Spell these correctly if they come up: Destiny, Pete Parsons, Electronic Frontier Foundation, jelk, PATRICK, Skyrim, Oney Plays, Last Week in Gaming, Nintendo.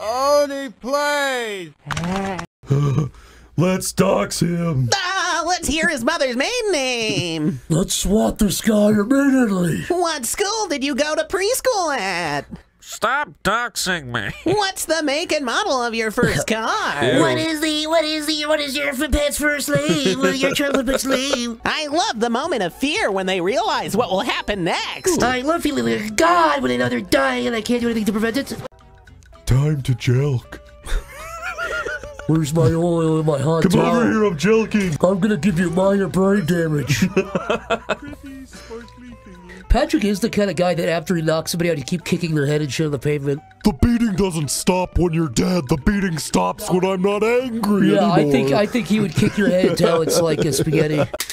Oney Plays! Let's dox him! Ah, let's hear his mother's maiden name! Let's swat this guy immediately! What school did you go to preschool at? Stop doxing me! What's the make and model of your first car? Ew. What is your pet's first name? Your childhood pet's name? I love the moment of fear when they realize what will happen next! Ooh. I love feeling like God when I know they're dying and I can't do anything to prevent it! Time to jelk. Where's my oil and my hot Come towel? Over here, I'm jelking. I'm gonna give you minor brain damage. Patrick is the kind of guy that after he knocks somebody out, you keep kicking their head and shit on the pavement. The beating doesn't stop when you're dead. The beating stops when I'm not angry anymore. Yeah, I think he would kick your head until it's like a spaghetti.